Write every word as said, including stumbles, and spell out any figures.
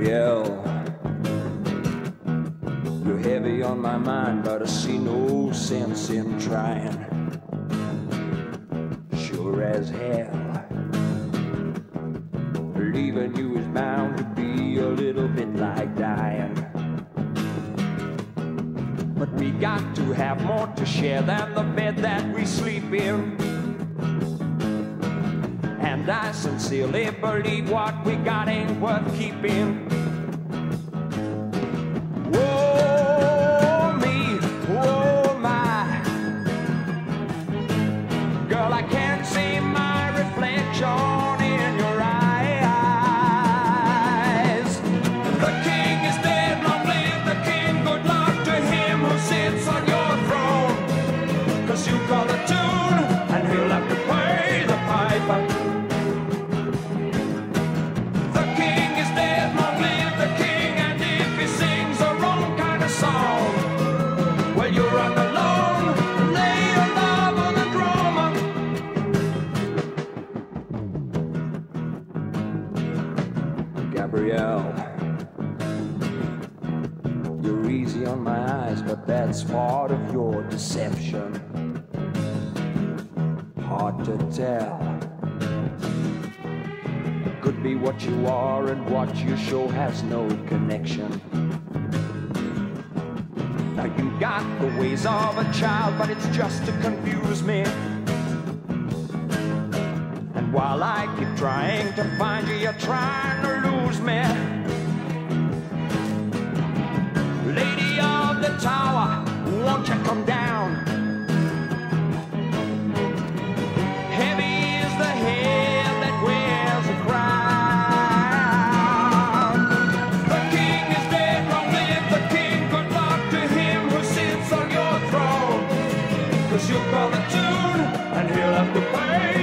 Gabrielle. You're heavy on my mind, but I see no sense in trying. Sure as hell, leaving you is bound to be a little bit like dying. But we got to have more to share than the bed that we sleep in. And I sincerely believe what we got ain't worth keeping. Whoa, me, whoa, my. Girl, I can't see my reflection in your eyes. The king is dead, long live the king. Good luck to him who sits on your throne. Cause you call the tune, and he'll have to pay the piper. You're easy on my eyes, but that's part of your deception. Hard to tell. It could be what you are and what you show has no connection. Now you got the ways of a child, but it's just to confuse me. And while I keep trying to find you, you're trying to lose me. Lady of the tower, won't you come down? Heavy is the head that wears a crown. The king is dead, long live the king. Good luck to him who sits on your throne. Cause you call the tune, and he'll have to pay.